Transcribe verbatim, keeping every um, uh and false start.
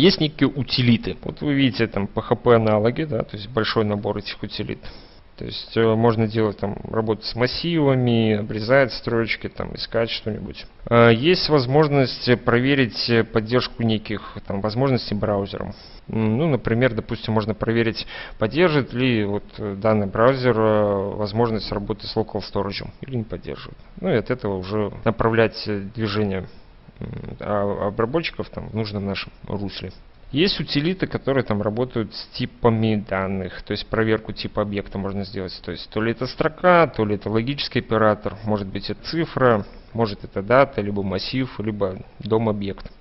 есть некие утилиты. Вот вы видите там пэ хэ пэ аналоги, да, то есть большой набор этих утилит. То есть э, можно делать там работать с массивами, обрезать строчки, там искать что-нибудь. Э, есть возможность проверить поддержку неких там возможностей браузером. Ну, например, допустим, можно проверить, поддержит ли вот данный браузер возможность работы с Local Storage или не поддерживает. Ну и от этого уже направлять движение обработчиков там в нужном нашем русле. Есть утилиты, которые там работают с типами данных, то есть проверку типа объекта можно сделать. То есть то ли это строка, то ли это логический оператор, может быть это цифра, может это дата, либо массив, либо дом-объект.